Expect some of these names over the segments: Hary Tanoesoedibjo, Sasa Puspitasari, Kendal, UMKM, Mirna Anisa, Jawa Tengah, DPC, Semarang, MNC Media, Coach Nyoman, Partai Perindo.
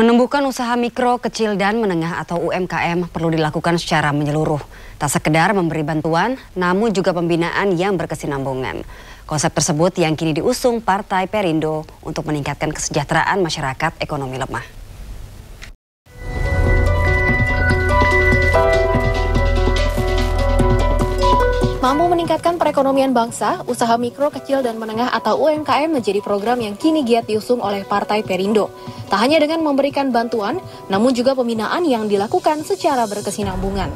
Menumbuhkan usaha mikro, kecil, dan menengah atau UMKM perlu dilakukan secara menyeluruh. Tak sekedar memberi bantuan, namun juga pembinaan yang berkesinambungan. Konsep tersebut yang kini diusung Partai Perindo untuk meningkatkan kesejahteraan masyarakat ekonomi lemah. Mampu meningkatkan perekonomian bangsa, usaha mikro, kecil, dan menengah atau UMKM menjadi program yang kini giat diusung oleh Partai Perindo. Tak hanya dengan memberikan bantuan, namun juga pembinaan yang dilakukan secara berkesinambungan.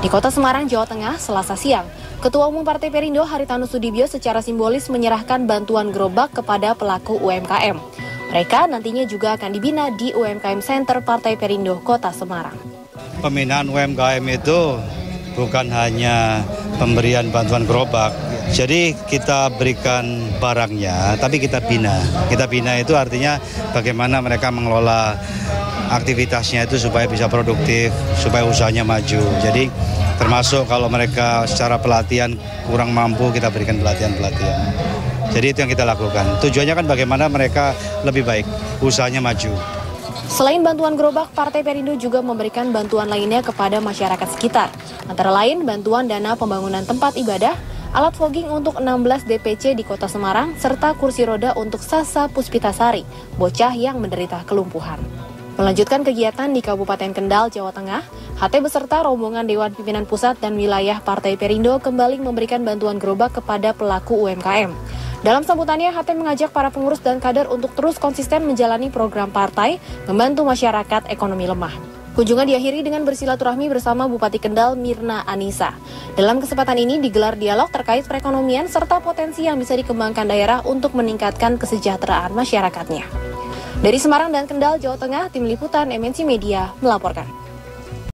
Di kota Semarang, Jawa Tengah, Selasa siang, Ketua Umum Partai Perindo Hary Tanoesoedibjo secara simbolis menyerahkan bantuan gerobak kepada pelaku UMKM. Mereka nantinya juga akan dibina di UMKM Center Partai Perindo, Kota Semarang. Pembinaan UMKM itu bukan hanya pemberian bantuan gerobak. Jadi kita berikan barangnya, tapi kita bina. Kita bina itu artinya bagaimana mereka mengelola aktivitasnya itu supaya bisa produktif, supaya usahanya maju. Jadi termasuk kalau mereka secara pelatihan kurang mampu, kita berikan pelatihan. Jadi itu yang kita lakukan. Tujuannya kan bagaimana mereka lebih baik, usahanya maju. Selain bantuan gerobak, Partai Perindo juga memberikan bantuan lainnya kepada masyarakat sekitar. Antara lain bantuan dana pembangunan tempat ibadah, alat fogging untuk 16 DPC di Kota Semarang, serta kursi roda untuk Sasa Puspitasari, bocah yang menderita kelumpuhan. Melanjutkan kegiatan di Kabupaten Kendal, Jawa Tengah, HT beserta rombongan Dewan Pimpinan Pusat dan wilayah Partai Perindo kembali memberikan bantuan gerobak kepada pelaku UMKM. Dalam sambutannya, HT mengajak para pengurus dan kader untuk terus konsisten menjalani program partai, membantu masyarakat ekonomi lemah. Kunjungan diakhiri dengan bersilaturahmi bersama Bupati Kendal Mirna Anisa. Dalam kesempatan ini digelar dialog terkait perekonomian serta potensi yang bisa dikembangkan daerah untuk meningkatkan kesejahteraan masyarakatnya. Dari Semarang dan Kendal, Jawa Tengah, Tim Liputan MNC Media melaporkan.